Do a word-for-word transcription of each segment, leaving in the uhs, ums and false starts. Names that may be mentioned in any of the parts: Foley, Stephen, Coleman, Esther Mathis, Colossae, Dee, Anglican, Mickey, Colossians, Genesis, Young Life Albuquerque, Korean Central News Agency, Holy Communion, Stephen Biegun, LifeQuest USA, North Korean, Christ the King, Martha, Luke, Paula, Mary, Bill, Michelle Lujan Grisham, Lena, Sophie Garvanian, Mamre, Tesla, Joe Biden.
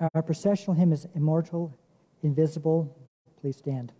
Our processional hymn is Immortal, Invisible. Please stand.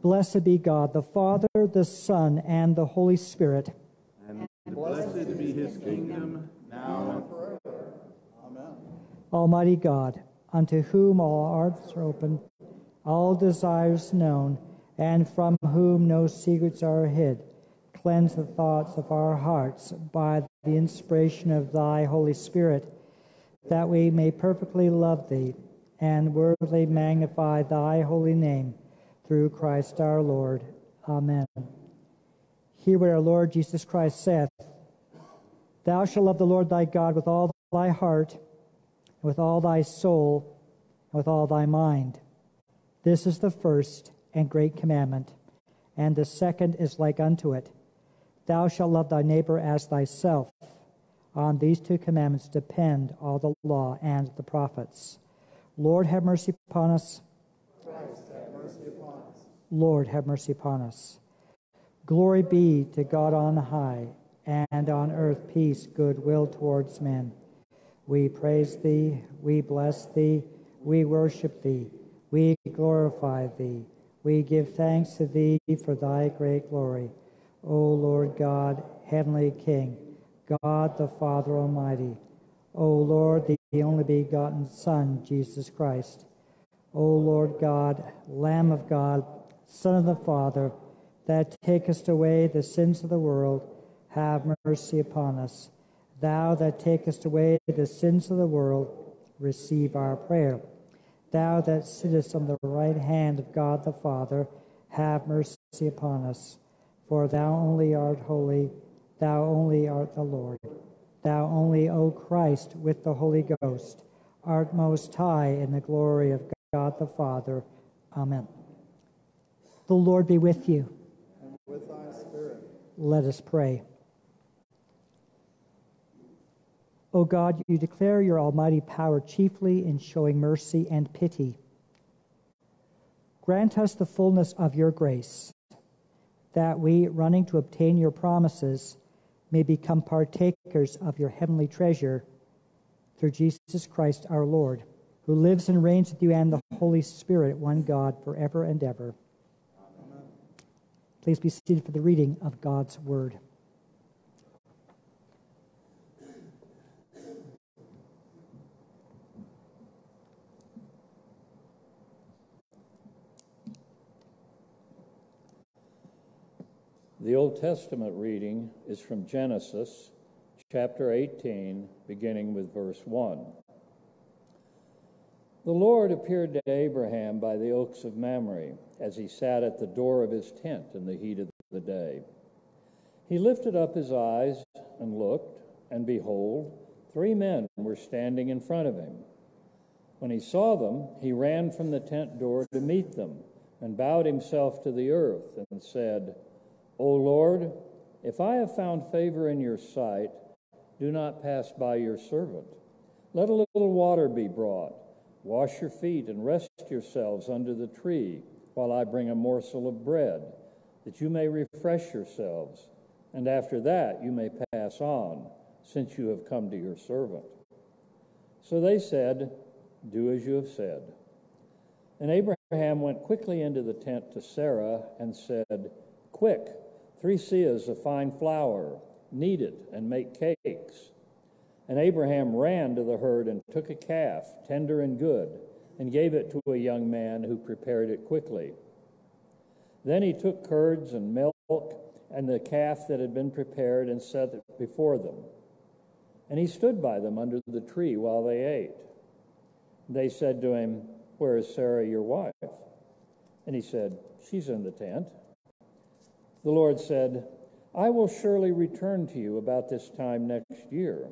Blessed be God, the Father, the Son, and the Holy Spirit. And blessed be his kingdom, now and forever. Amen. Almighty God, unto whom all hearts are open, all desires known, and from whom no secrets are hid, cleanse the thoughts of our hearts by the inspiration of thy Holy Spirit, that we may perfectly love thee and worthily magnify thy holy name. Through Christ our Lord. Amen. Hear what our Lord Jesus Christ saith. Thou shalt love the Lord thy God with all thy heart, and with all thy soul, and with all thy mind. This is the first and great commandment, and the second is like unto it. Thou shalt love thy neighbor as thyself. On these two commandments depend all the law and the prophets. Lord, have mercy upon us. Christ, have mercy upon us. Lord, have mercy upon us. Glory be to God on high, and on earth peace, goodwill towards men. We praise thee, we bless thee, we worship thee, we glorify thee, we give thanks to thee for thy great glory. O Lord God, heavenly King, God the Father Almighty, O Lord, the only begotten Son, Jesus Christ, O Lord God, Lamb of God, Son of the Father, that takest away the sins of the world, have mercy upon us. Thou that takest away the sins of the world, receive our prayer. Thou that sittest on the right hand of God the Father, have mercy upon us. For thou only art holy, thou only art the Lord. Thou only, O Christ, with the Holy Ghost, art most high in the glory of God. God the Father. Amen. The Lord be with you. And with thy spirit. Let us pray. O God, you declare your almighty power chiefly in showing mercy and pity. Grant us the fullness of your grace, that we, running to obtain your promises, may become partakers of your heavenly treasure through Jesus Christ our Lord, who lives and reigns with you and the Holy Spirit, one God, forever and ever. Amen. Please be seated for the reading of God's Word. The Old Testament reading is from Genesis chapter eighteen, beginning with verse one. The Lord appeared to Abraham by the oaks of Mamre, as he sat at the door of his tent in the heat of the day. He lifted up his eyes and looked, and behold, three men were standing in front of him. When he saw them, he ran from the tent door to meet them, and bowed himself to the earth, and said, O Lord, if I have found favor in your sight, do not pass by your servant. Let a little water be brought. Wash your feet and rest yourselves under the tree, while I bring a morsel of bread, that you may refresh yourselves. And after that you may pass on, since you have come to your servant. So they said, Do as you have said. And Abraham went quickly into the tent to Sarah and said, Quick, three seahs of fine flour, knead it, and make cakes. And Abraham ran to the herd and took a calf, tender and good, and gave it to a young man who prepared it quickly. Then he took curds and milk and the calf that had been prepared and set it before them. And he stood by them under the tree while they ate. They said to him, Where is Sarah, your wife? And he said, She's in the tent. The Lord said, I will surely return to you about this time next year,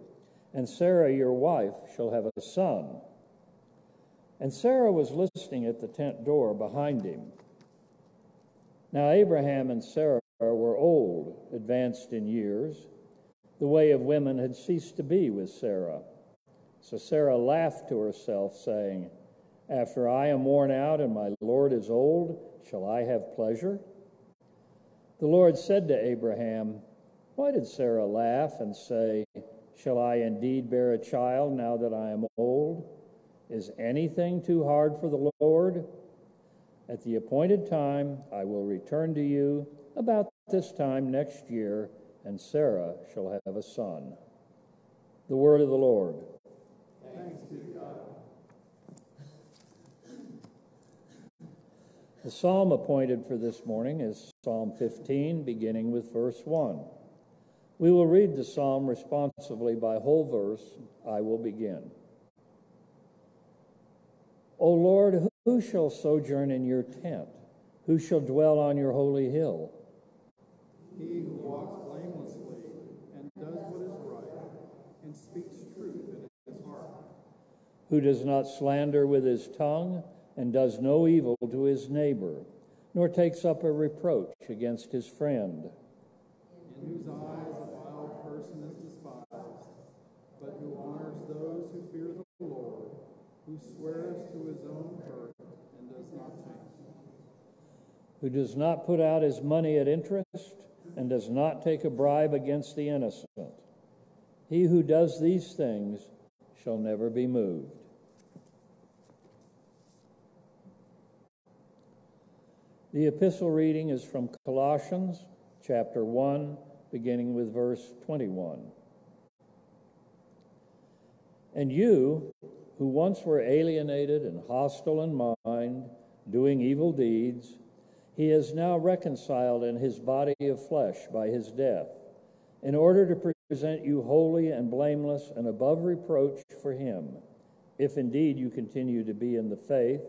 and Sarah, your wife, shall have a son. And Sarah was listening at the tent door behind him. Now Abraham and Sarah were old, advanced in years. The way of women had ceased to be with Sarah. So Sarah laughed to herself, saying, After I am worn out and my Lord is old, shall I have pleasure? The Lord said to Abraham, Why did Sarah laugh and say, Shall I indeed bear a child now that I am old? Is anything too hard for the Lord? At the appointed time, I will return to you about this time next year, and Sarah shall have a son. The word of the Lord. Thanks be to God. The psalm appointed for this morning is Psalm fifteen, beginning with verse one. We will read the psalm responsively by whole verse. I will begin. O Lord, who shall sojourn in your tent? Who shall dwell on your holy hill? He who walks blamelessly and does what is right and speaks truth in his heart. Who does not slander with his tongue, and does no evil to his neighbor, nor takes up a reproach against his friend. In whose eyes a vile person is despised, but who honors those who fear the Lord, who swears to his own hurt and does not change. Who does not put out his money at interest, and does not take a bribe against the innocent. He who does these things shall never be moved. The epistle reading is from Colossians chapter one, beginning with verse twenty-one. And you, who once were alienated and hostile in mind, doing evil deeds, he is now reconciled in his body of flesh by his death, in order to present you holy and blameless and above reproach for him, if indeed you continue to be in the faith,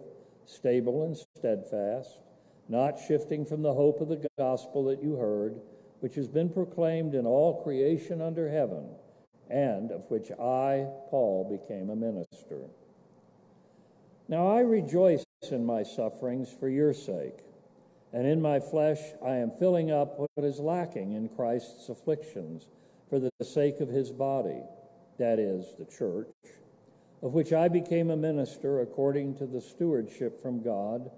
stable and steadfast, not shifting from the hope of the gospel that you heard, which has been proclaimed in all creation under heaven, and of which I, Paul, became a minister. Now I rejoice in my sufferings for your sake, and in my flesh I am filling up what is lacking in Christ's afflictions for the sake of his body, that is, the church, of which I became a minister according to the stewardship from God,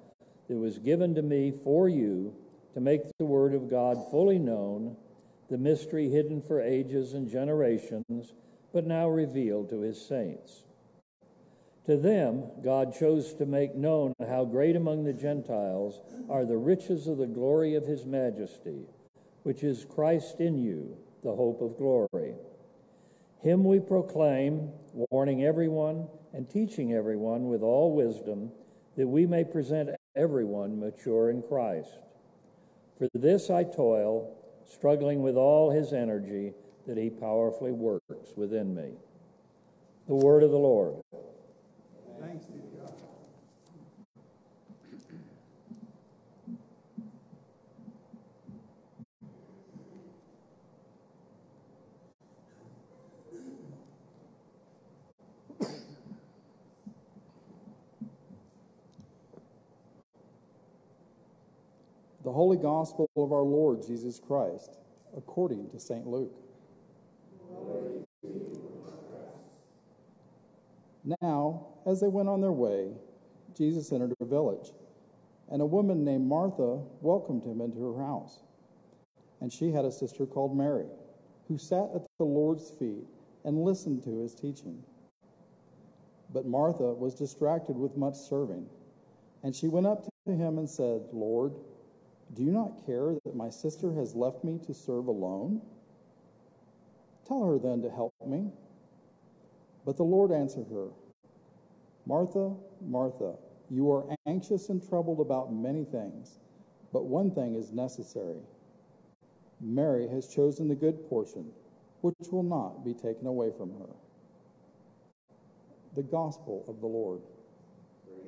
it was given to me for you to make the word of God fully known, the mystery hidden for ages and generations, but now revealed to his saints. To them, God chose to make known how great among the Gentiles are the riches of the glory of his majesty, which is Christ in you, the hope of glory. Him we proclaim, warning everyone and teaching everyone with all wisdom, that we may present everyone mature in Christ. For this I toil, struggling with all his energy that he powerfully works within me. The word of the Lord. Thanks be to God. The Holy Gospel of our Lord Jesus Christ, according to Saint Luke. Glory to you, Christ. Now, as they went on their way, Jesus entered a village, and a woman named Martha welcomed him into her house. And she had a sister called Mary, who sat at the Lord's feet and listened to his teaching. But Martha was distracted with much serving, and she went up to him and said, Lord, do you not care that my sister has left me to serve alone? Tell her then to help me. But the Lord answered her, Martha, Martha, you are anxious and troubled about many things, but one thing is necessary. Mary has chosen the good portion, which will not be taken away from her. The Gospel of the Lord.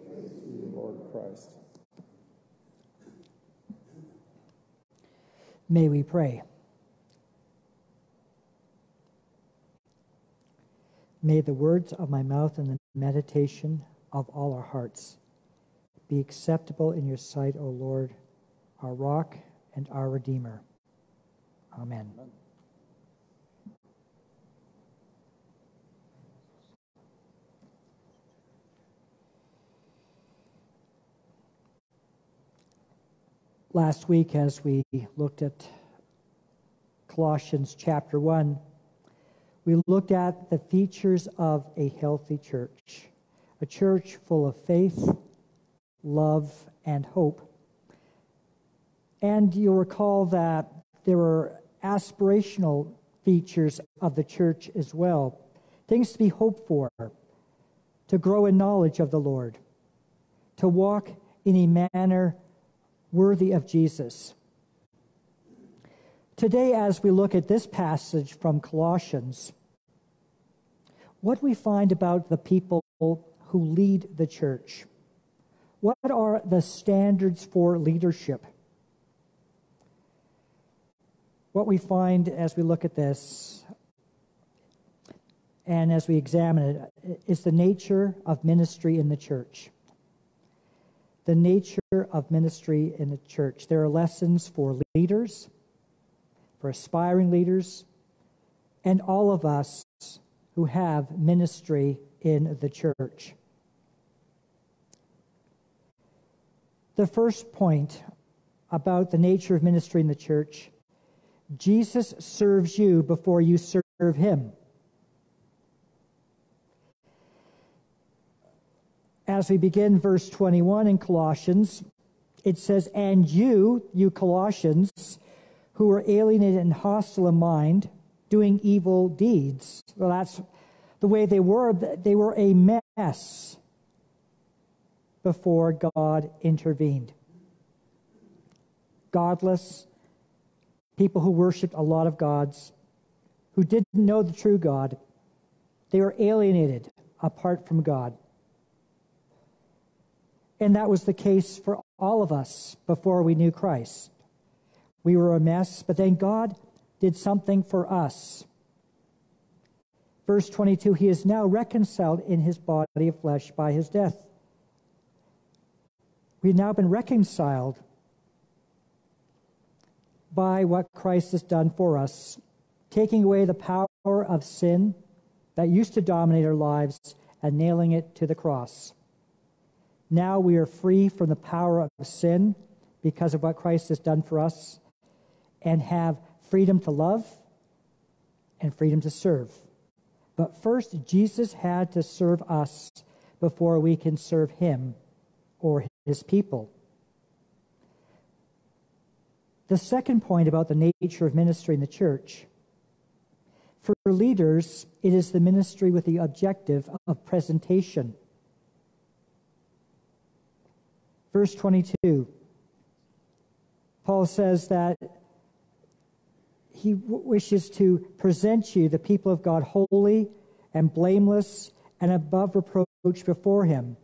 Praise to you, Lord Christ. May we pray. May the words of my mouth and the meditation of all our hearts be acceptable in your sight, O Lord, our rock and our Redeemer. Amen. Amen. Last week, as we looked at Colossians chapter one, we looked at the features of a healthy church, a church full of faith, love, and hope. And you'll recall that there were aspirational features of the church as well, things to be hoped for, to grow in knowledge of the Lord, to walk in a manner worthy of Jesus. Today, as we look at this passage from Colossians, what we find about the people who lead the church? What are the standards for leadership? What we find as we look at this and as we examine it is the nature of ministry in the church. The nature of ministry in the church. There are lessons for leaders, for aspiring leaders, and all of us who have ministry in the church. The first point about the nature of ministry in the church, Jesus serves you before you serve him. As we begin verse twenty-one in Colossians, it says, and you, you Colossians, who are alienated and hostile in mind, doing evil deeds. Well, that's the way they were. They were a mess before God intervened. Godless, people who worshipped a lot of gods, who didn't know the true God. They were alienated apart from God. And that was the case for all of us before we knew Christ. We were a mess, but then God did something for us. Verse twenty-two, he is now reconciled in his body of flesh by his death. We've now been reconciled by what Christ has done for us, taking away the power of sin that used to dominate our lives and nailing it to the cross. Now we are free from the power of sin because of what Christ has done for us, and have freedom to love and freedom to serve. But first, Jesus had to serve us before we can serve him or his people. The second point about the nature of ministry in the church. For leaders, it is the ministry with the objective of presentation. Verse twenty-two, Paul says that he wishes to present you, the people of God, holy and blameless and above reproach before him.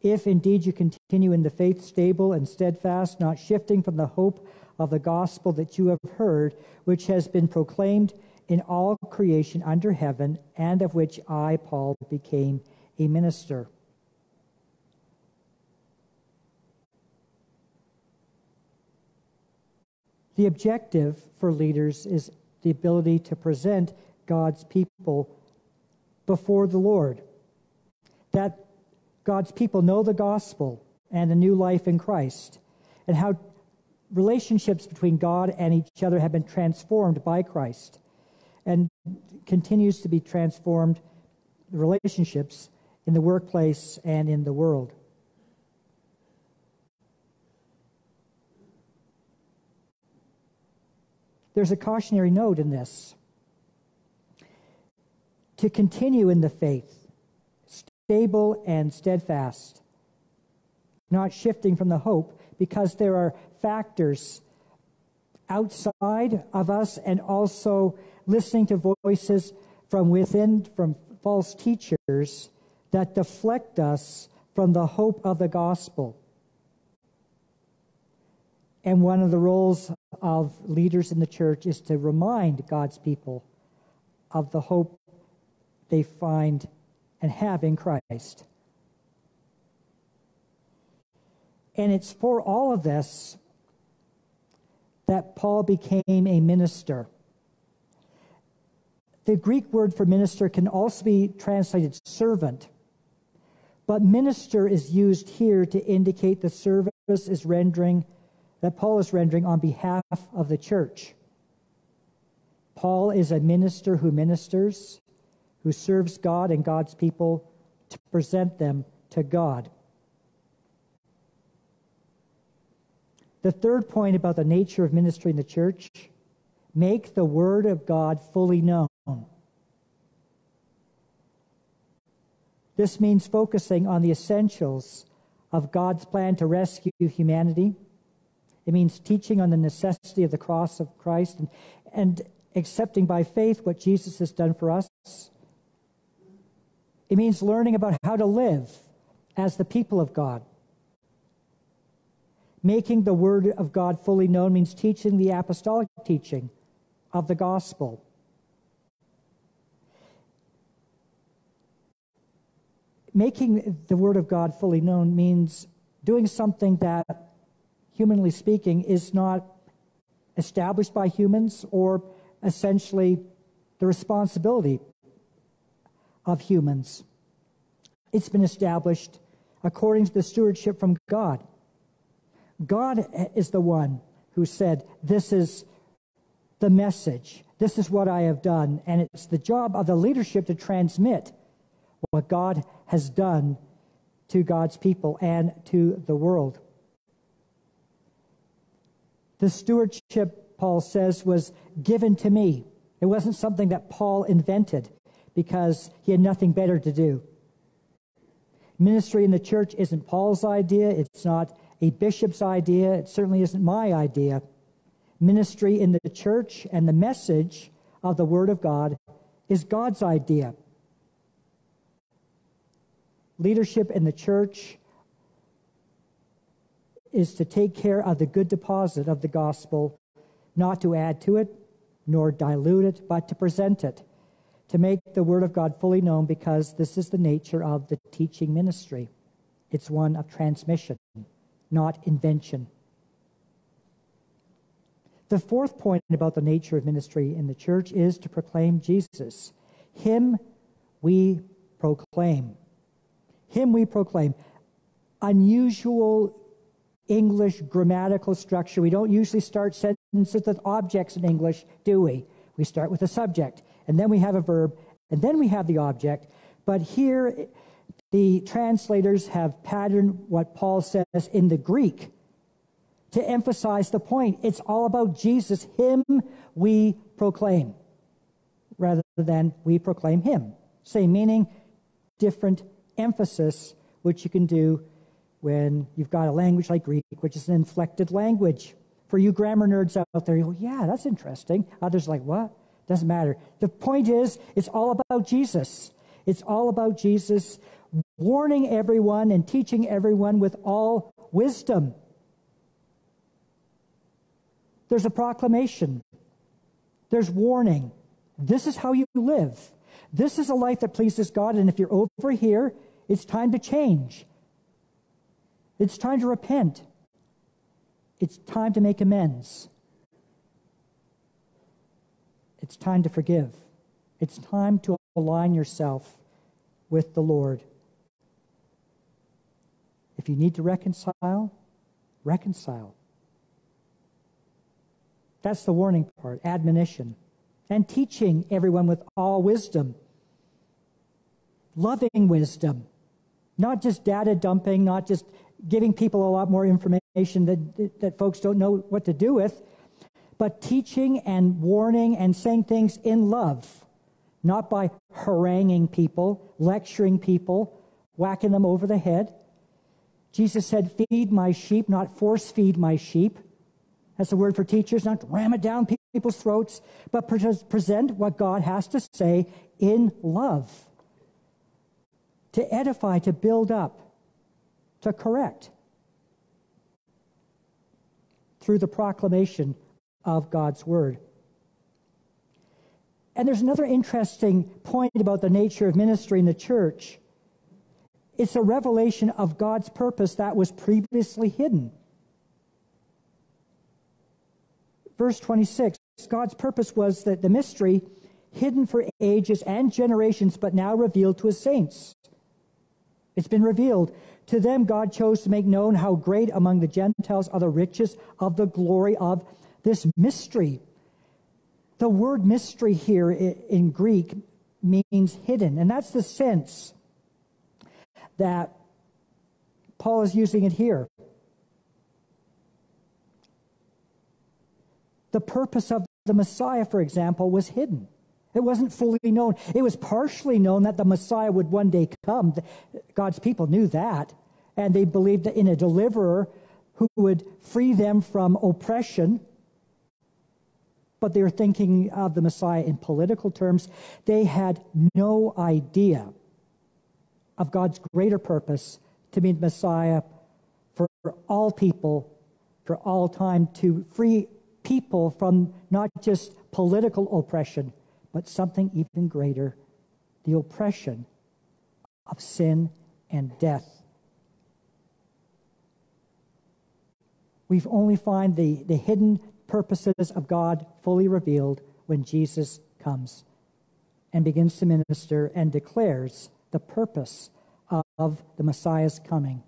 If indeed you continue in the faith, stable and steadfast, not shifting from the hope of the gospel that you have heard, which has been proclaimed in all creation under heaven, and of which I, Paul, became a minister. The objective for leaders is the ability to present God's people before the Lord, that God's people know the gospel and the new life in Christ, and how relationships between God and each other have been transformed by Christ and continues to be transformed, the relationships in the workplace and in the world. There's a cautionary note in this. To continue in the faith, stable and steadfast, not shifting from the hope, because there are factors outside of us, and also listening to voices from within, from false teachers, that deflect us from the hope of the gospel. And one of the roles of leaders in the church is to remind God's people of the hope they find and have in Christ. And it's for all of this that Paul became a minister. The Greek word for minister can also be translated servant, but minister is used here to indicate the service is rendering that Paul is rendering on behalf of the church. Paul is a minister who ministers, who serves God and God's people to present them to God. The third point about the nature of ministry in the church, make the word of God fully known. This means focusing on the essentials of God's plan to rescue humanity. It means teaching on the necessity of the cross of Christ and, and accepting by faith what Jesus has done for us. It means learning about how to live as the people of God. Making the word of God fully known means teaching the apostolic teaching of the gospel. Making the word of God fully known means doing something that, humanly speaking, is not established by humans, or essentially the responsibility of humans. It's been established according to the stewardship from God. God is the one who said, this is the message, this is what I have done, and it's the job of the leadership to transmit what God has done to God's people and to the world. The stewardship, Paul says, was given to me. It wasn't something that Paul invented because he had nothing better to do. Ministry in the church isn't Paul's idea. It's not a bishop's idea. It certainly isn't my idea. Ministry in the church and the message of the Word of God is God's idea. Leadership in the church is to take care of the good deposit of the gospel, not to add to it, nor dilute it, but to present it, to make the word of God fully known, because this is the nature of the teaching ministry. It's one of transmission, not invention. The fourth point about the nature of ministry in the church is to proclaim Jesus. Him we proclaim. Him we proclaim. Unusual English grammatical structure. We don't usually start sentences with objects in English, do we? We start with a subject, and then we have a verb, And then we have the object. But here, the translators have patterned what Paul says in the Greek to emphasize the point. It's all about Jesus. Him we proclaim, rather than we proclaim him. Same meaning, different emphasis, which you can do when you've got a language like Greek, which is an inflected language. For you grammar nerds out there, you go, yeah, that's interesting. Others are like, what? Doesn't matter. The point is, it's all about Jesus. It's all about Jesus warning everyone and teaching everyone with all wisdom. There's a proclamation. There's warning. This is how you live. This is a life that pleases God, and if you're over here, it's time to change. It's time to repent. It's time to make amends. It's time to forgive. It's time to align yourself with the Lord. If you need to reconcile, reconcile. That's the warning part, admonition. And teaching everyone with all wisdom. Loving wisdom. Not just data dumping, not just giving people a lot more information that, that folks don't know what to do with, but teaching and warning and saying things in love, not by haranguing people, lecturing people, whacking them over the head. Jesus said, feed my sheep, not force feed my sheep. That's the word for teachers, not ram it down people's throats, but pre- present what God has to say in love, to edify, to build up, to correct through the proclamation of God's word. And there's another interesting point about the nature of ministry in the church. It's a revelation of God's purpose that was previously hidden. Verse twenty-six, God's purpose was that the mystery hidden for ages and generations, but now revealed to his saints. It's been revealed. To them God chose to make known how great among the Gentiles are the riches of the glory of this mystery. The word mystery here in Greek means hidden, and that's the sense that Paul is using it here. The purpose of the Messiah, for example, was hidden. It wasn't fully known. It was partially known that the Messiah would one day come. God's people knew that, and they believed in a deliverer who would free them from oppression. But they were thinking of the Messiah in political terms. They had no idea of God's greater purpose to be the Messiah for all people, for all time, to free people from not just political oppression, but something even greater, the oppression of sin and death. We've only find the, the hidden purposes of God fully revealed when Jesus comes and begins to minister and declares the purpose of the Messiah's coming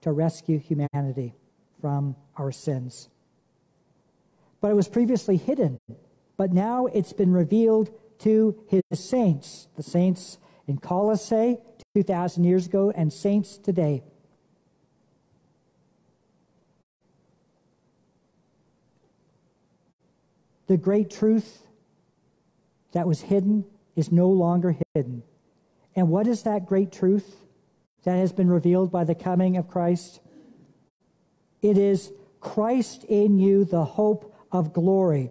to rescue humanity from our sins. But it was previously hidden. But now it's been revealed to his saints, the saints in Colossae two thousand years ago and saints today. The great truth that was hidden is no longer hidden. And what is that great truth that has been revealed by the coming of Christ? It is Christ in you, the hope of glory.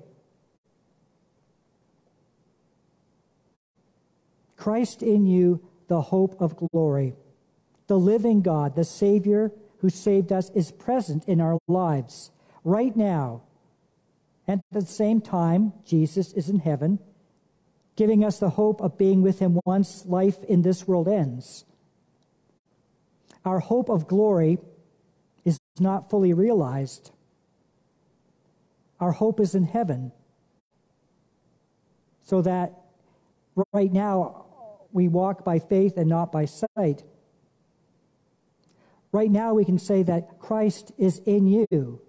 Christ in you, the hope of glory. The living God, the Savior who saved us, is present in our lives right now. And at the same time, Jesus is in heaven, giving us the hope of being with him once life in this world ends. Our hope of glory is not fully realized. Our hope is in heaven, so that right now, we walk by faith and not by sight. Right now we can say that Christ is in you.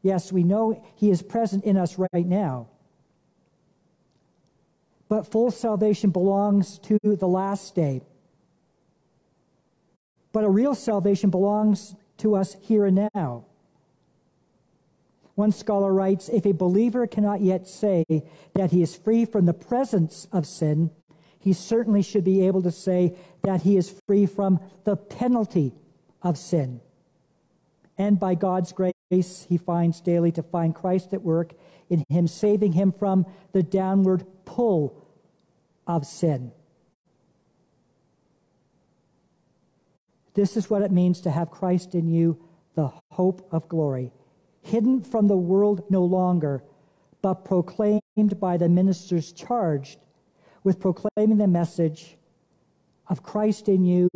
Yes, we know he is present in us right now. but full salvation belongs to the last day. But a real salvation belongs to us here and now. One scholar writes, if a believer cannot yet say that he is free from the presence of sin, he certainly should be able to say that he is free from the penalty of sin. And by God's grace, he finds daily to find Christ at work in him, saving him from the downward pull of sin. This is what it means to have Christ in you, the hope of glory, hidden from the world no longer, but proclaimed by the ministers charged with proclaiming the message of Christ in you,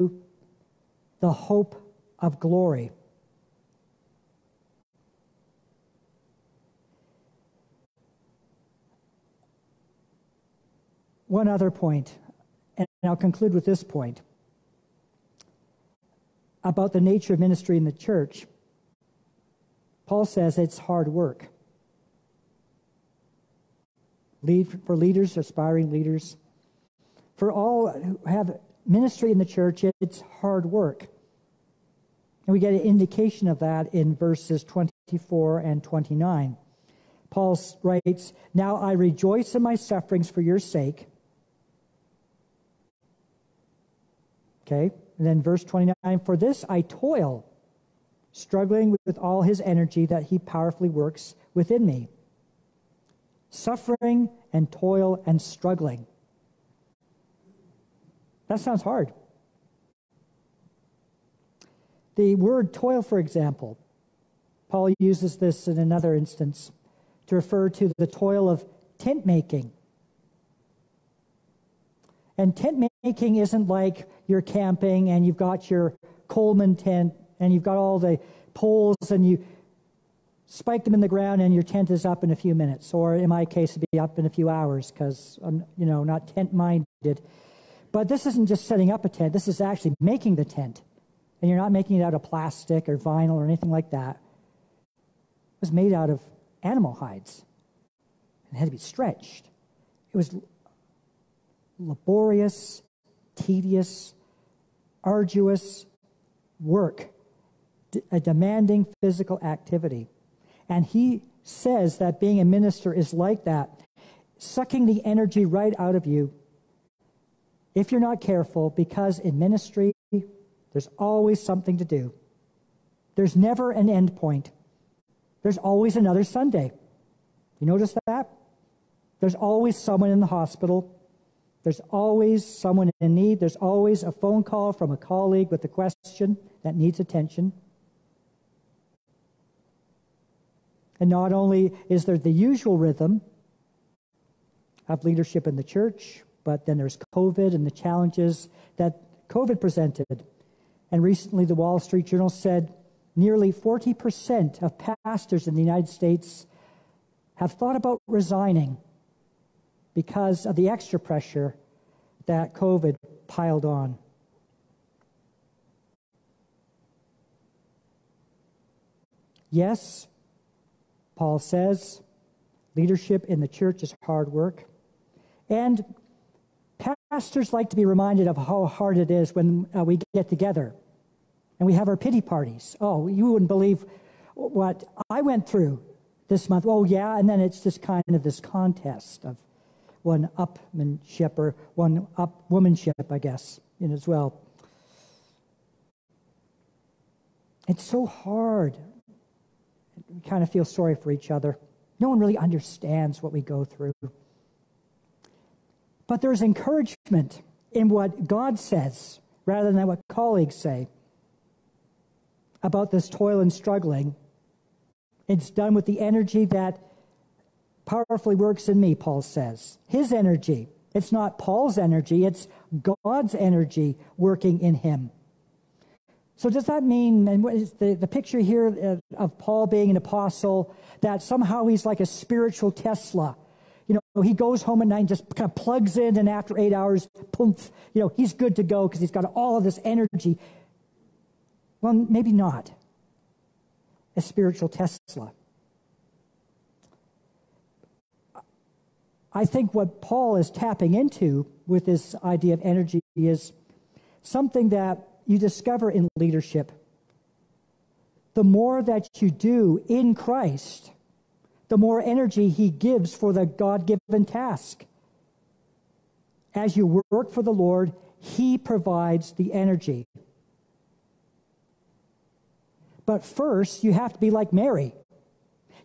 the hope of glory. One other point, and I'll conclude with this point about the nature of ministry in the church. Paul says it's hard work. Lead for leaders, aspiring leaders. For all who have ministry in the church, it's hard work. And we get an indication of that in verses twenty-four and twenty-nine. Paul writes, now I rejoice in my sufferings for your sake. Okay, and then verse twenty-nine, for this I toil, struggling with all his energy that he powerfully works within me. Suffering and toil and struggling. That sounds hard. The word toil, for example, Paul uses this in another instance to refer to the toil of tent making. And tent making isn't like you're camping and you've got your Coleman tent and you've got all the poles and you spike them in the ground and your tent is up in a few minutes, or in my case, it'd be up in a few hours because I'm, you know, not tent-minded. But this isn't just setting up a tent. This is actually making the tent. And you're not making it out of plastic or vinyl or anything like that. It was made out of animal hides. It had to be stretched. It was laborious, tedious, arduous work, a demanding physical activity. And he says that being a minister is like that, sucking the energy right out of you if you're not careful, because in ministry, there's always something to do. There's never an end point. There's always another Sunday. You notice that? There's always someone in the hospital. There's always someone in need. There's always a phone call from a colleague with a question that needs attention. And not only is there the usual rhythm of leadership in the church, but then there's COVID and the challenges that COVID presented. And recently the Wall Street Journal said nearly forty percent of pastors in the United States have thought about resigning because of the extra pressure that COVID piled on. Yes, Paul says, leadership in the church is hard work. And pastors like to be reminded of how hard it is when uh, we get together and we have our pity parties. Oh, you wouldn't believe what I went through this month. Oh, yeah, and then it's this kind of this contest of one-upmanship or one-up-womanship, I guess, in as well. It's so hard. We kind of feel sorry for each other. No one really understands what we go through. But there's encouragement in what God says rather than what colleagues say about this toil and struggling. It's done with the energy that powerfully works in me, Paul says. His energy. It's not Paul's energy. It's God's energy working in him. So does that mean, and what is the, the picture here of Paul being an apostle, that somehow he's like a spiritual Tesla? You know, he goes home at night and just kind of plugs in, and after eight hours, poof, you know, he's good to go because he's got all of this energy. Well, maybe not a spiritual Tesla. I think what Paul is tapping into with this idea of energy is something that you discover in leadership. The more that you do in Christ, the more energy he gives for the God-given task. As you work for the Lord, he provides the energy. But first, you have to be like Mary.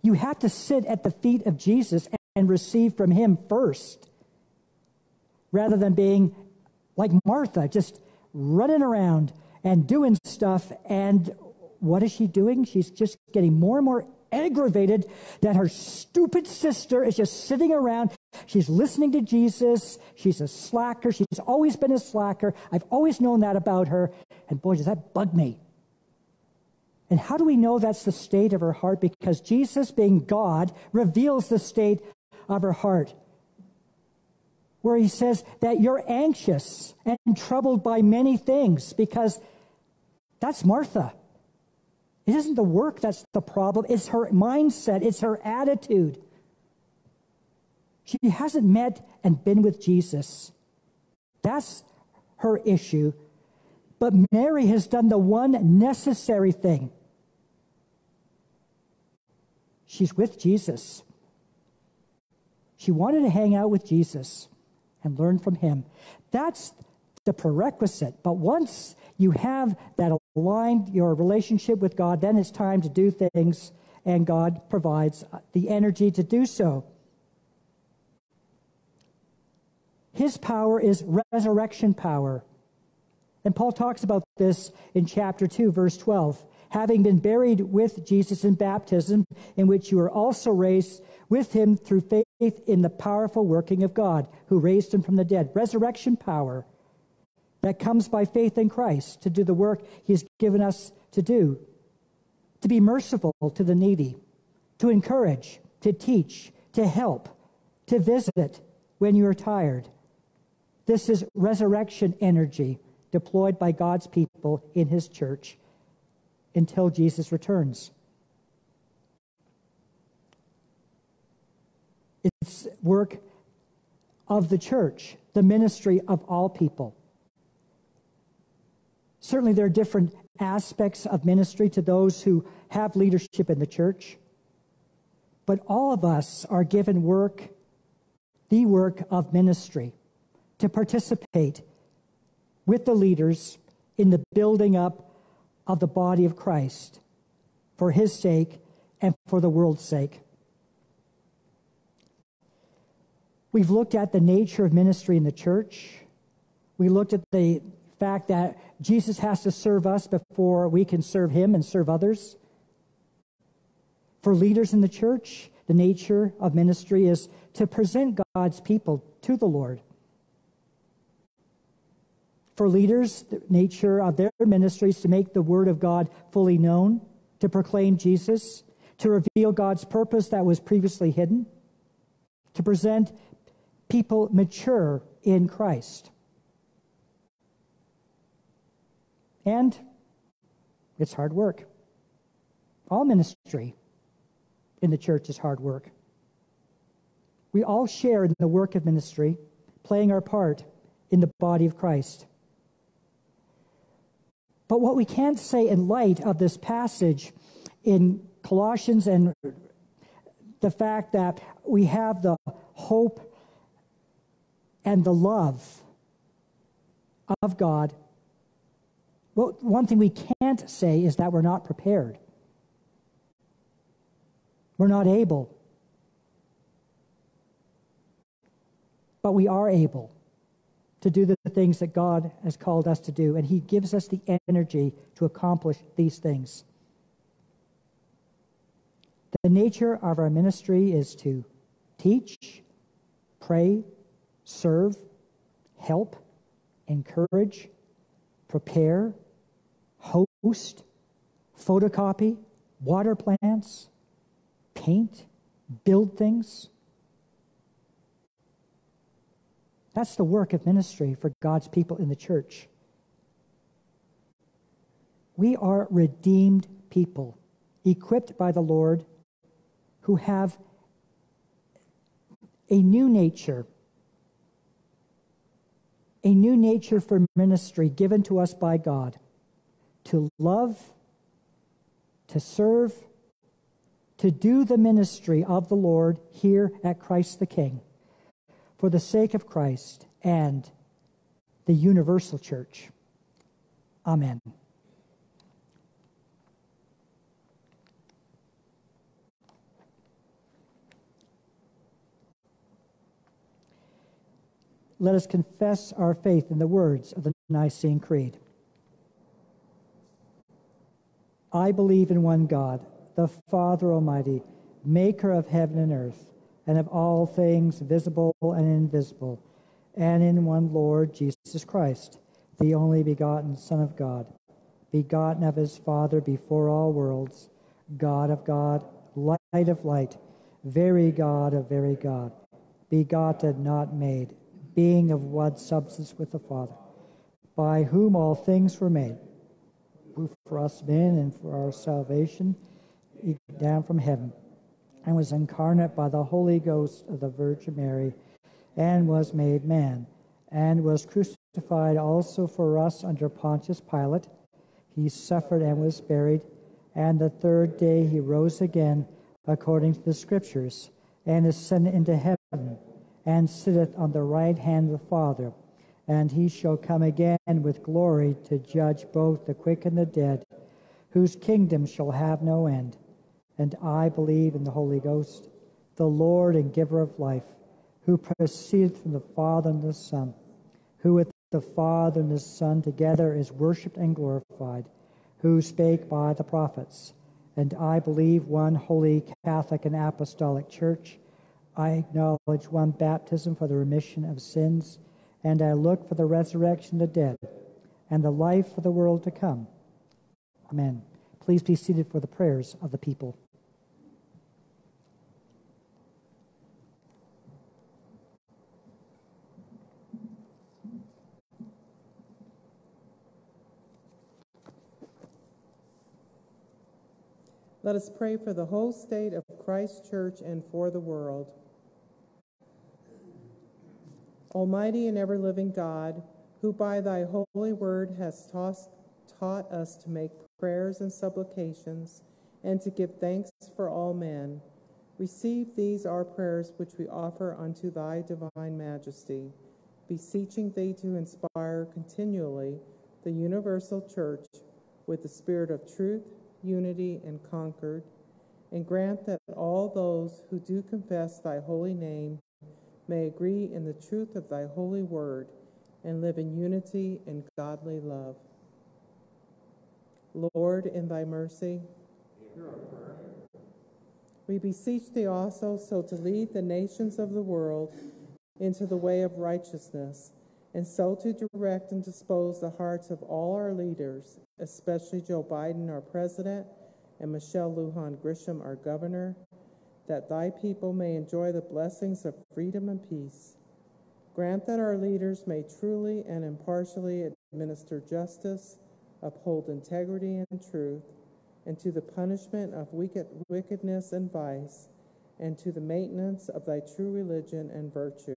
You have to sit at the feet of Jesus and receive from him first, rather than being like Martha, just running around and doing stuff. And what is she doing? She's just getting more and more aggravated that her stupid sister is just sitting around. She's listening to Jesus. She's a slacker. She's always been a slacker. I've always known that about her. And boy, does that bug me. And how do we know that's the state of her heart? Because Jesus, being God, reveals the state of her heart, where he says that you're anxious and troubled by many things, because that's Martha. It isn't the work that's the problem. It's her mindset. It's her attitude. She hasn't met and been with Jesus. That's her issue. But Mary has done the one necessary thing. She's with Jesus. She wanted to hang out with Jesus and learn from him. That's the prerequisite. But once you have that aligned, your relationship with God, then it's time to do things, and God provides the energy to do so. His power is resurrection power. And Paul talks about this in chapter two, verse twelve. Having been buried with Jesus in baptism, in which you are also raised with him through faith in the powerful working of God, who raised him from the dead. Resurrection power that comes by faith in Christ to do the work he has given us to do, to be merciful to the needy, to encourage, to teach, to help, to visit when you are tired. This is resurrection energy deployed by God's people in his church until Jesus returns. It's work of the church, the ministry of all people. Certainly there are different aspects of ministry to those who have leadership in the church, but all of us are given work, the work of ministry, to participate with the leaders in the building up of the body of Christ for his sake and for the world's sake. We've looked at the nature of ministry in the church. We looked at the fact that Jesus has to serve us before we can serve him and serve others. For leaders in the church, the nature of ministry is to present God's people to the Lord. For leaders, the nature of their ministry is to make the word of God fully known, to proclaim Jesus, to reveal God's purpose that was previously hidden, to present people mature in Christ. And it's hard work. All ministry in the church is hard work. We all share in the work of ministry, playing our part in the body of Christ. But what we can't say in light of this passage in Colossians and the fact that we have the hope and the love of God, well, one thing we can't say is that we're not prepared. We're not able. But we are able to do the things that God has called us to do. And he gives us the energy to accomplish these things. The nature of our ministry is to teach, pray, serve, help, encourage, prepare, host, photocopy, water plants, paint, build things. That's the work of ministry for God's people in the church. We are redeemed people, equipped by the Lord, who have a new nature, a new nature for ministry given to us by God, to love, to serve, to do the ministry of the Lord here at Christ the King, for the sake of Christ and the universal church. Amen. Let us confess our faith in the words of the Nicene Creed. I believe in one God, the Father Almighty, maker of heaven and earth, and of all things visible and invisible, and in one Lord Jesus Christ, the only begotten Son of God, begotten of his Father before all worlds, God of God, light of light, very God of very God, begotten, not made, being of one substance with the Father, by whom all things were made, who for us men and for our salvation, he came down from heaven, and was incarnate by the Holy Ghost of the Virgin Mary, and was made man, and was crucified also for us under Pontius Pilate. He suffered and was buried, and the third day he rose again, according to the Scriptures, and ascended into heaven, and sitteth on the right hand of the Father. And he shall come again with glory to judge both the quick and the dead, whose kingdom shall have no end. And I believe in the Holy Ghost, the Lord and giver of life, who proceedeth from the Father and the Son, who with the Father and the Son together is worshipped and glorified, who spake by the prophets. And I believe one holy, Catholic, and apostolic church. I acknowledge one baptism for the remission of sins, and I look for the resurrection of the dead and the life of the world to come. Amen. Please be seated for the prayers of the people. Let us pray for the whole state of Christ's Church and for the world. Almighty and ever-living God, who by thy holy word hast taught us to make prayers and supplications and to give thanks for all men, receive these our prayers which we offer unto thy divine majesty, beseeching thee to inspire continually the universal church with the spirit of truth, unity, and concord, and grant that all those who do confess thy holy name may agree in the truth of thy holy word and live in unity and godly love. Lord, in thy mercy, hear our prayer. We beseech thee also so to lead the nations of the world into the way of righteousness, and so to direct and dispose the hearts of all our leaders, especially Joe Biden, our president, and Michelle Lujan Grisham, our governor, that thy people may enjoy the blessings of freedom and peace. Grant that our leaders may truly and impartially administer justice, uphold integrity and truth, and to the punishment of wicked, wickedness and vice, and to the maintenance of thy true religion and virtue.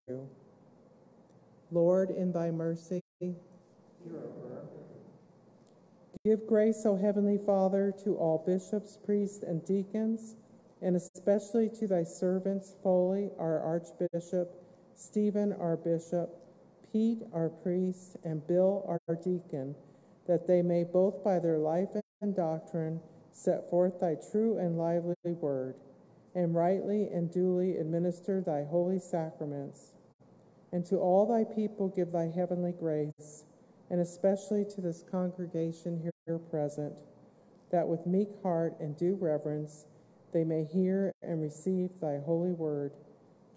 Lord, in thy mercy, hear our prayer. Give grace, O Heavenly Father, to all bishops, priests, and deacons, and especially to thy servants, Foley, our archbishop, Stephen, our bishop, Pete, our priest, and Bill, our deacon, that they may both by their life and doctrine set forth thy true and lively word, and rightly and duly administer thy holy sacraments. And to all thy people give thy heavenly grace, and especially to this congregation here present, that with meek heart and due reverence they may hear and receive thy holy word,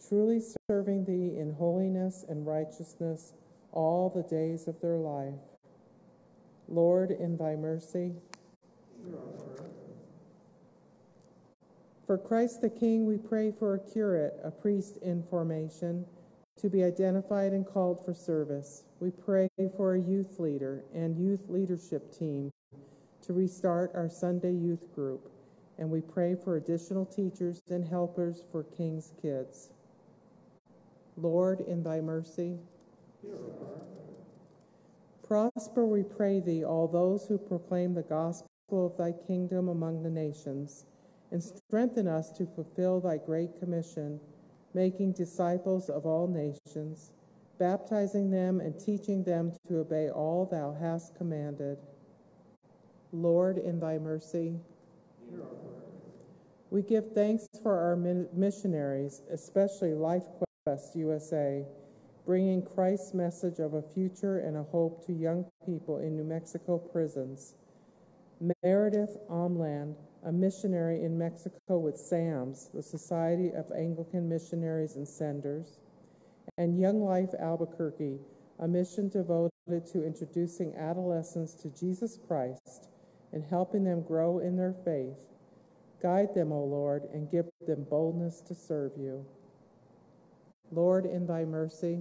truly serving thee in holiness and righteousness all the days of their life. Lord, in thy mercy, hear our prayer. For Christ the King, we pray for a curate, a priest in formation, to be identified and called for service. We pray for a youth leader and youth leadership team to restart our Sunday youth group. And we pray for additional teachers and helpers for King's Kids. Lord, in thy mercy. Prosper, we pray thee, all those who proclaim the gospel of thy kingdom among the nations, and strengthen us to fulfill thy great commission, making disciples of all nations, baptizing them and teaching them to obey all thou hast commanded. Lord, in thy mercy. We give thanks for our missionaries, especially LifeQuest U S A, bringing Christ's message of a future and a hope to young people in New Mexico prisons. Meredith Omland, a missionary in Mexico with SAMS, the Society of Anglican Missionaries and Senders, and Young Life Albuquerque, a mission devoted to introducing adolescents to Jesus Christ and helping them grow in their faith. Guide them, O Lord, and give them boldness to serve you. Lord, in thy mercy.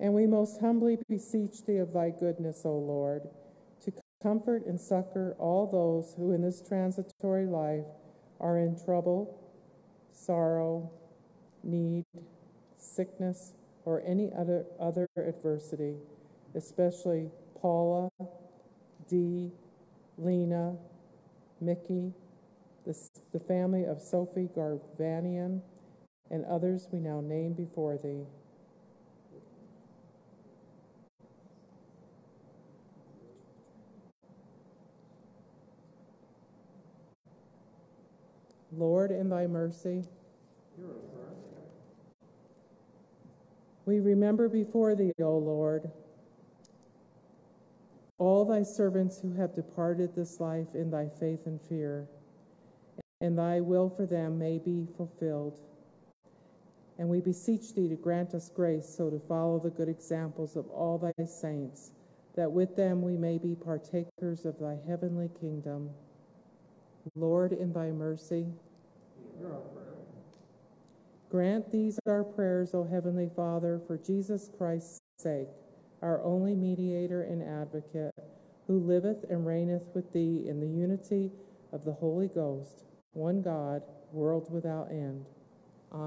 And we most humbly beseech thee of thy goodness, O Lord, to comfort and succor all those who in this transitory life are in trouble, sorrow, need, sickness, or any other, other adversity, especially Paula, Dee, Lena, Mickey, the, the family of Sophie Garvanian, and others we now name before thee. Lord, in thy mercy. We remember before thee, O Lord, all thy servants who have departed this life in thy faith and fear, and thy will for them may be fulfilled. And we beseech thee to grant us grace so to follow the good examples of all thy saints, that with them we may be partakers of thy heavenly kingdom. Lord, in thy mercy. Grant these our prayers, O Heavenly Father, for Jesus Christ's sake, our only mediator and advocate, who liveth and reigneth with thee in the unity of the Holy Ghost, one God, world without end.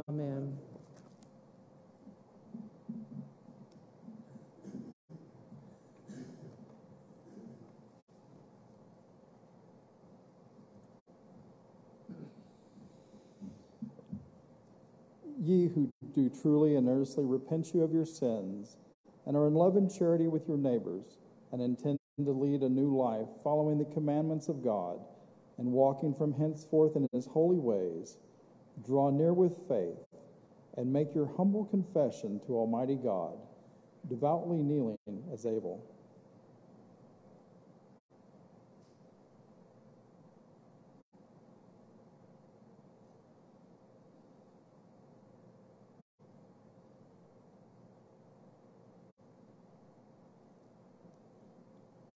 Amen. Ye who do truly and earnestly repent you of your sins, and are in love and charity with your neighbors, and intend to lead a new life, following the commandments of God, and walking from henceforth in his holy ways, draw near with faith, and make your humble confession to Almighty God, devoutly kneeling as Abel.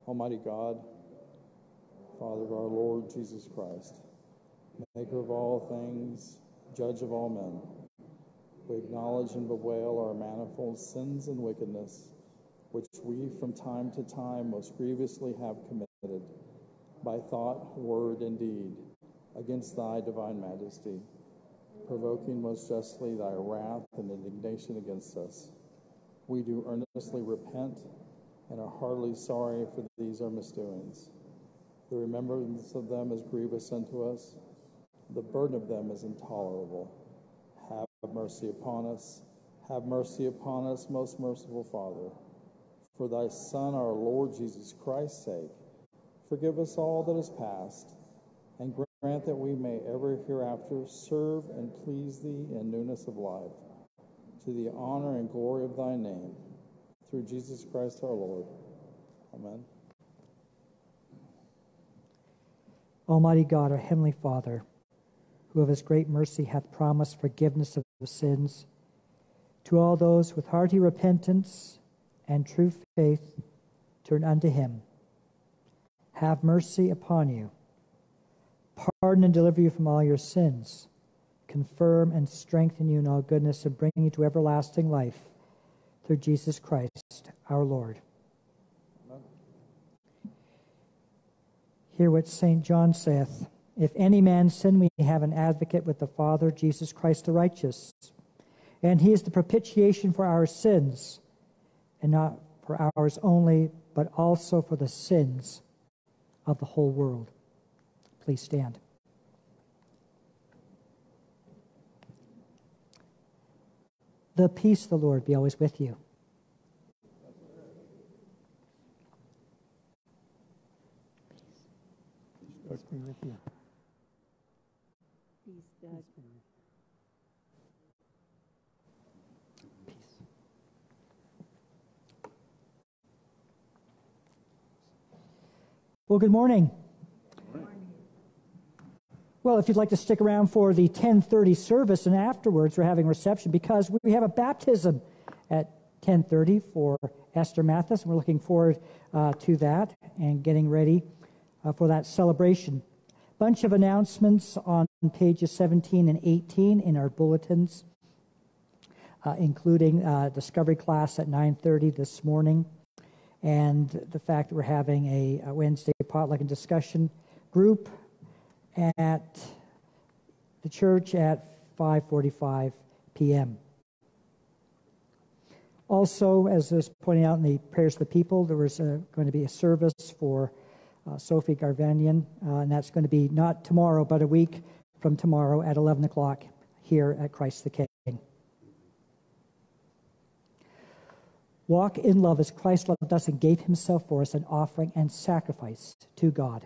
Almighty God, Father of our Lord Jesus Christ, maker of all things, judge of all men, we acknowledge and bewail our manifold sins and wickedness, which we from time to time most grievously have committed, by thought, word, and deed, against thy divine majesty, provoking most justly thy wrath and indignation against us. We do earnestly repent, and are heartily sorry for these our misdoings. The remembrance of them is grievous unto us. The burden of them is intolerable. Have mercy upon us. Have mercy upon us, most merciful Father. For thy Son, our Lord Jesus Christ's sake, forgive us all that is past, and grant that we may ever hereafter serve and please thee in newness of life, to the honor and glory of thy name. Through Jesus Christ our Lord. Amen. Almighty God, our Heavenly Father, who of his great mercy hath promised forgiveness of sins to all those with hearty repentance and true faith turn unto him, have mercy upon you, pardon and deliver you from all your sins, confirm and strengthen you in all goodness, and bring you to everlasting life. Through Jesus Christ, our Lord. Amen. Hear what Saint John saith. If any man sin, we have an advocate with the Father, Jesus Christ the righteous, and he is the propitiation for our sins, and not for ours only, but also for the sins of the whole world. Please stand. The peace of the Lord be always with you. Peace be with you. Peace be with you. Well, good morning. Good morning. Well, if you'd like to stick around for the ten thirty service, and afterwards we're having reception, because we have a baptism at ten thirty for Esther Mathis, and we're looking forward uh, to that and getting ready uh, for that celebration. Bunch of announcements on pages seventeen and eighteen in our bulletins, uh, including uh, discovery class at nine thirty this morning, and the fact that we're having a Wednesday potluck and discussion group at the church at five forty-five p m Also, as was pointed out in the prayers of the people, there was a, going to be a service for uh, Sophie Garvanian, uh, and that's going to be not tomorrow, but a week from tomorrow at eleven o'clock here at Christ the King. Walk in love as Christ loved us and gave himself for us, an offering and sacrifice to God.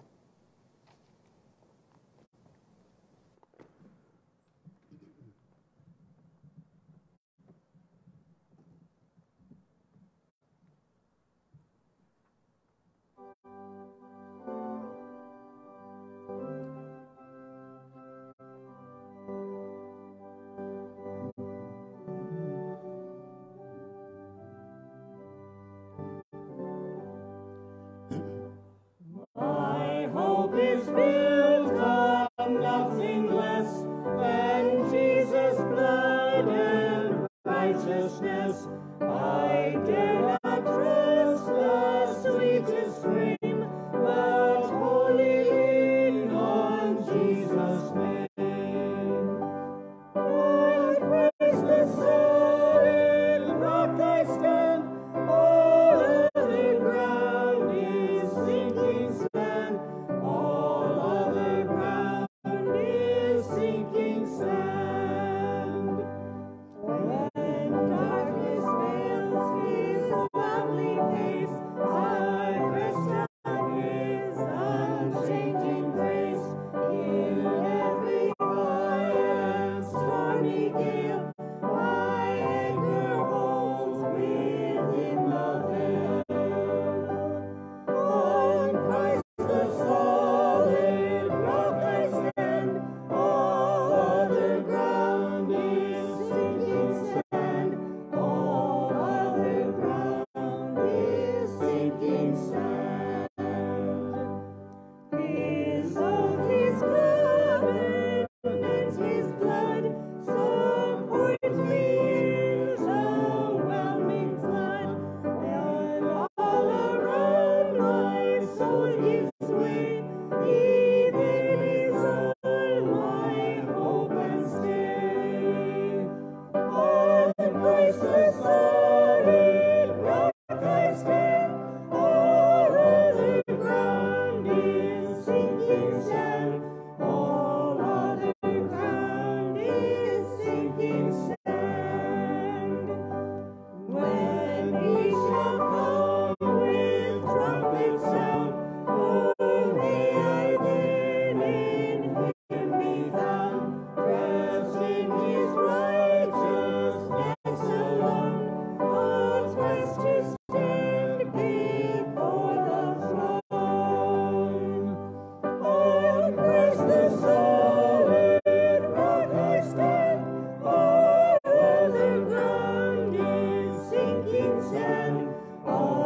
Oh.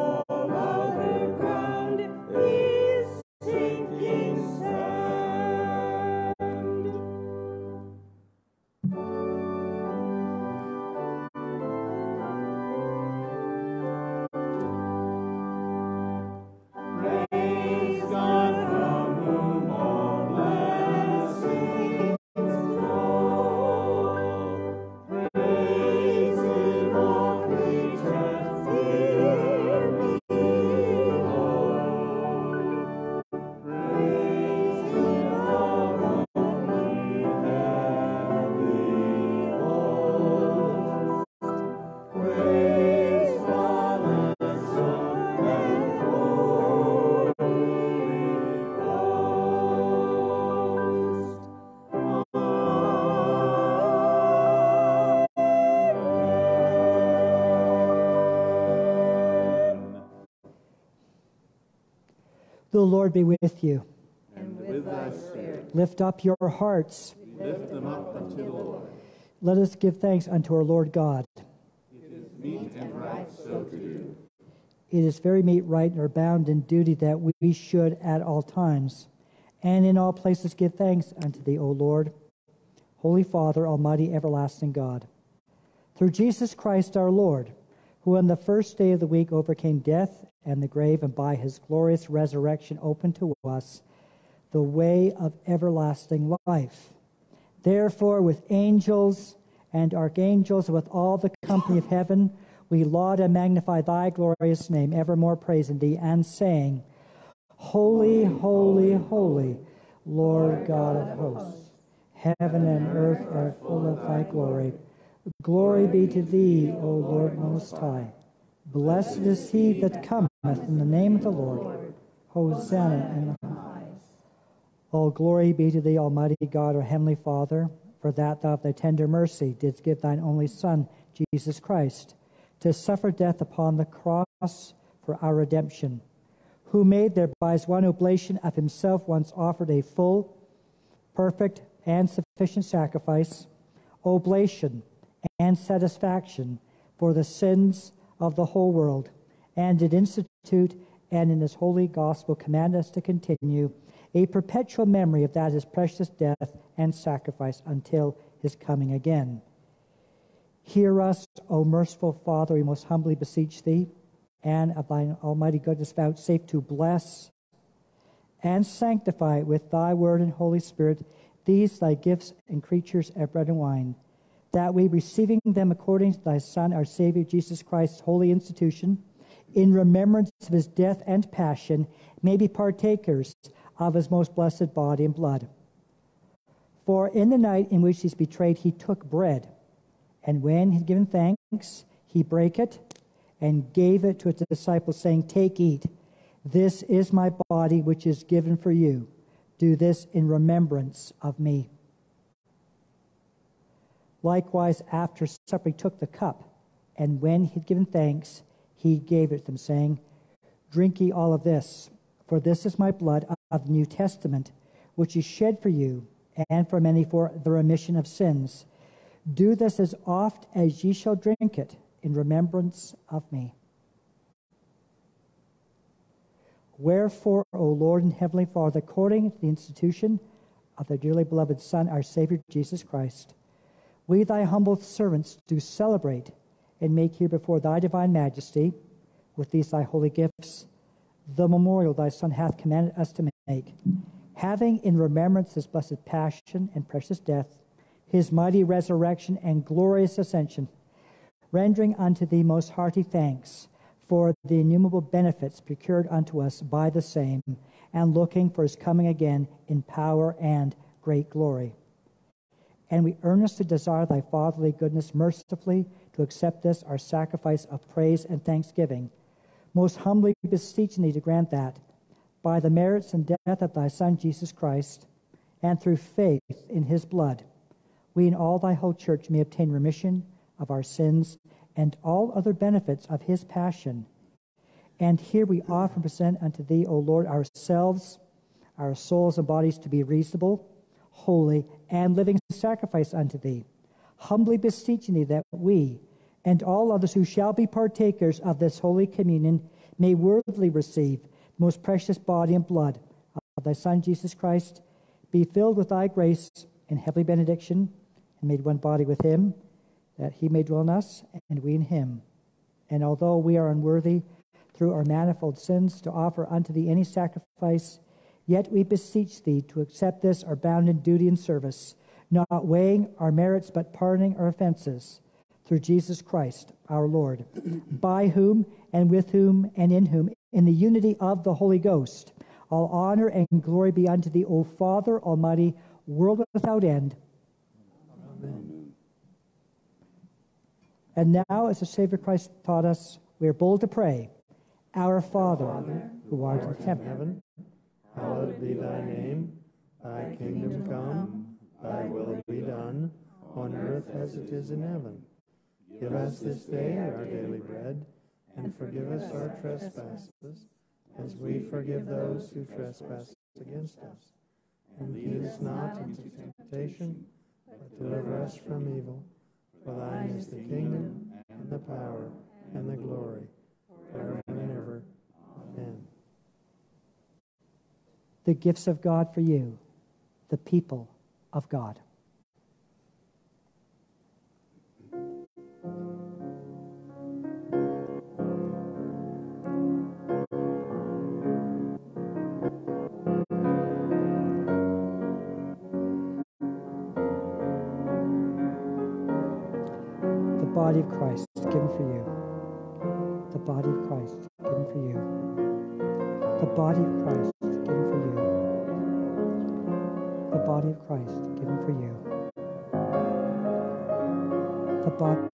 The Lord be with you. And with thy spirit. Lift up your hearts. We lift them up unto the Lord. Let us give thanks unto our Lord God. It is meet and right so to do. It is very meet, right, and our bounden duty that we should at all times and in all places give thanks unto thee, O Lord, Holy Father, almighty, everlasting God. Through Jesus Christ our Lord, who on the first day of the week overcame death and the grave, and by his glorious resurrection opened to us the way of everlasting life. Therefore, with angels and archangels, with all the company of heaven, we laud and magnify thy glorious name, evermore praising thee, and saying, Holy, holy, holy, Lord God of hosts, heaven and earth are full of thy glory. Glory be to thee, O Lord Most High. Blessed is he that cometh in the name of the Lord. Hosanna in the highest. All glory be to thee, almighty God, our heavenly Father, for that thou of thy tender mercy didst give thine only Son, Jesus Christ, to suffer death upon the cross for our redemption, who made thereby his one oblation of himself, once offered a full, perfect, and sufficient sacrifice, oblation, and satisfaction for the sins of the whole world, and did institute and in his holy gospel command us to continue a perpetual memory of that his precious death and sacrifice until his coming again. Hear us, O merciful Father, we most humbly beseech thee, and of thine almighty goodness vouchsafe to bless and sanctify with thy word and Holy Spirit these thy gifts and creatures of bread and wine, that we, receiving them according to thy Son, our Savior, Jesus Christ's holy institution, in remembrance of his death and passion, may be partakers of his most blessed body and blood. For in the night in which he is betrayed, he took bread, and when he had given thanks, he brake it, and gave it to his disciples, saying, Take, eat, this is my body which is given for you. Do this in remembrance of me. Likewise, after supper, he took the cup, and when he had given thanks, he gave it to them, saying, Drink ye all of this, for this is my blood of the New Testament, which is shed for you and for many for the remission of sins. Do this as oft as ye shall drink it in remembrance of me. Wherefore, O Lord and heavenly Father, according to the institution of thy dearly beloved Son, our Savior, Jesus Christ, we thy humble servants do celebrate and make here before thy divine majesty, with these thy holy gifts, the memorial thy Son hath commanded us to make, having in remembrance his blessed passion and precious death, his mighty resurrection and glorious ascension, rendering unto thee most hearty thanks for the innumerable benefits procured unto us by the same, and looking for his coming again in power and great glory. And we earnestly desire thy fatherly goodness mercifully to accept this, our sacrifice of praise and thanksgiving, most humbly beseeching thee to grant that, by the merits and death of thy Son Jesus Christ, and through faith in his blood, we and all thy whole church may obtain remission of our sins and all other benefits of his passion. And here we offer and present unto thee, O Lord, ourselves, our souls and bodies to be reasonable, holy, and living sacrifice unto thee, humbly beseeching thee that we and all others who shall be partakers of this holy communion may worthily receive the most precious body and blood of thy Son Jesus Christ, be filled with thy grace and heavenly benediction, and made one body with him, that he may dwell in us, and we in him. And although we are unworthy through our manifold sins to offer unto thee any sacrifice, yet we beseech thee to accept this our bounden duty and service, not weighing our merits, but pardoning our offenses, through Jesus Christ our Lord, by whom and with whom and in whom, in the unity of the Holy Ghost, all honor and glory be unto thee, O Father almighty, world without end. Amen. And now, as the Savior Christ taught us, we are bold to pray, Our Father, Father who art in heaven, heaven, hallowed be thy name. Thy kingdom come, thy will be done, on earth as it is in heaven. Give us this day our daily bread, and forgive us our trespasses, as we forgive those who trespass against us. And lead us not into temptation, but deliver us from evil. For thine is the kingdom, and the power, and the glory, forever and ever. Amen. The gifts of God for you, the people of God. The body of Christ given for you. The body of Christ given for you. The body of Christ given for you. The body of Christ given for you. The body.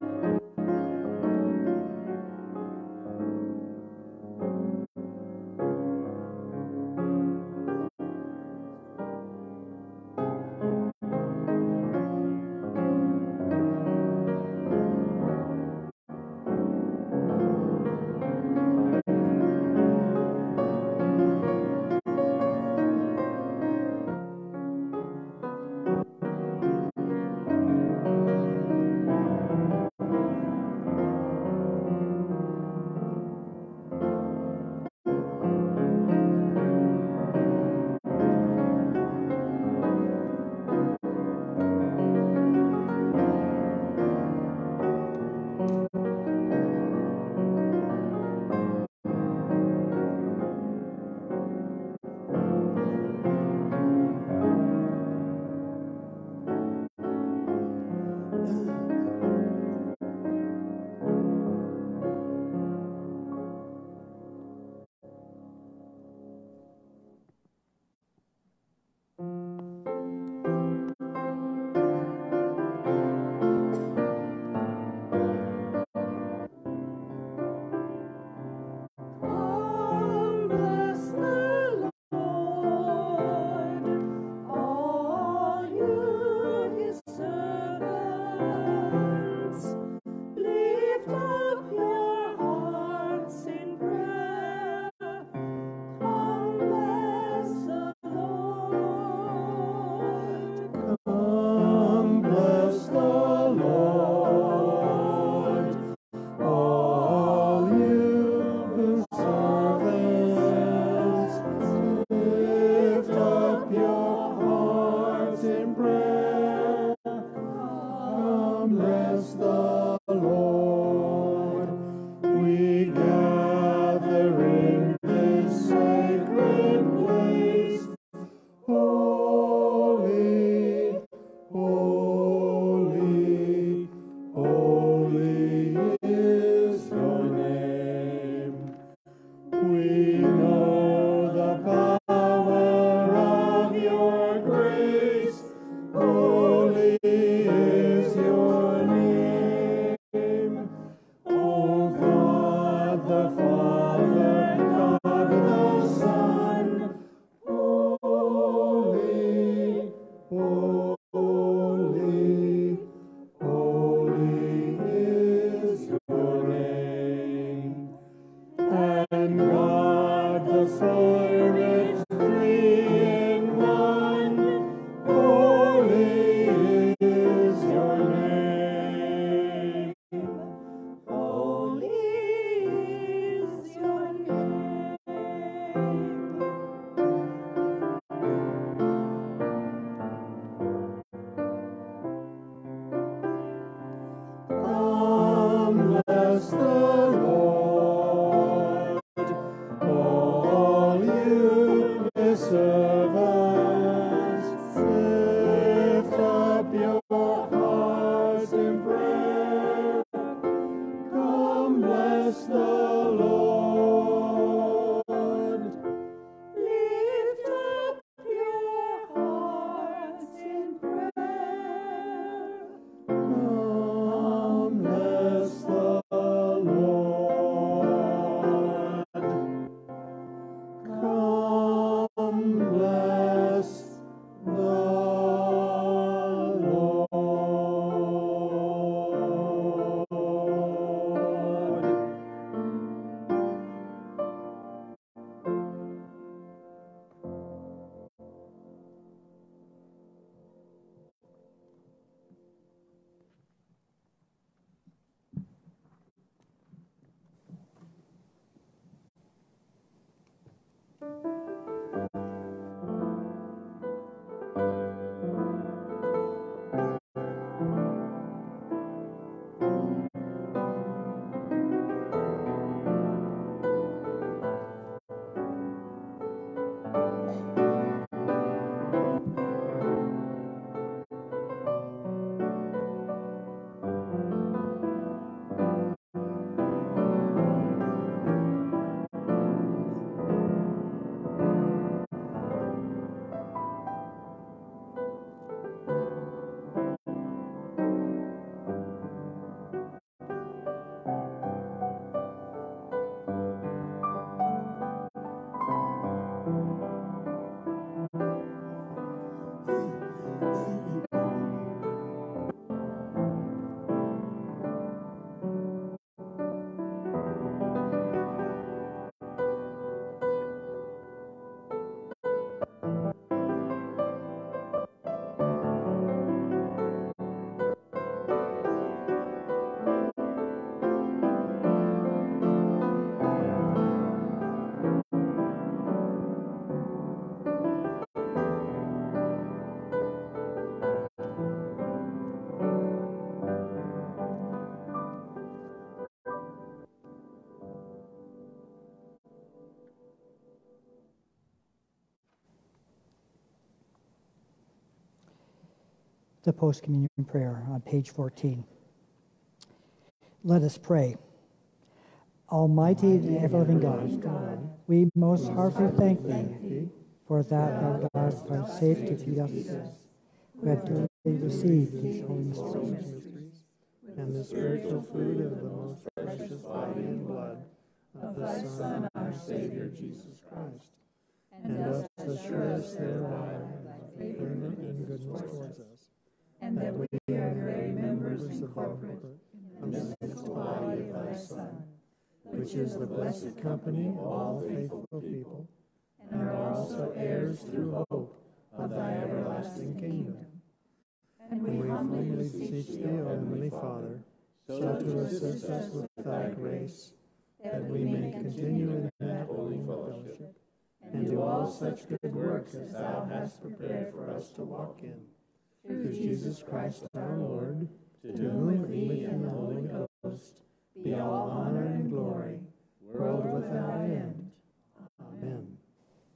Bless the Lord, the post-communion prayer on page fourteen. Let us pray. Almighty and ever-living God, God, we most heartily thank Thee for that Thou dost by safety to us, who have duly received these holy mysteries and the spiritual food of the most precious body and blood of Thy Son, our Savior, Jesus Christ, and dost assure us thereby of Thy favor and goodness towards us, and that we are very members in corporate in the physical body of Thy Son, which is the blessed company of all faithful people, and are also heirs through hope of Thy everlasting kingdom. And we humbly beseech Thee, O Heavenly Father, so to assist us with Thy grace, that we may continue in that holy fellowship, and do all such good works as Thou hast prepared for us to walk in, through Jesus Christ our Lord, to whom Thee and the Holy Ghost be all honor and glory, world without end. Amen.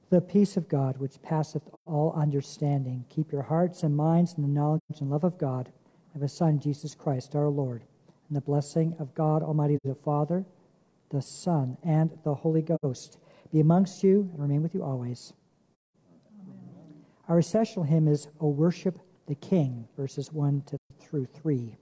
The peace of God, which passeth all understanding, keep your hearts and minds in the knowledge and love of God, and of His Son, Jesus Christ, our Lord. And the blessing of God Almighty, the Father, the Son, and the Holy Ghost be amongst you and remain with you always. Amen. Our recessional hymn is O Worship the King, verses one to through three.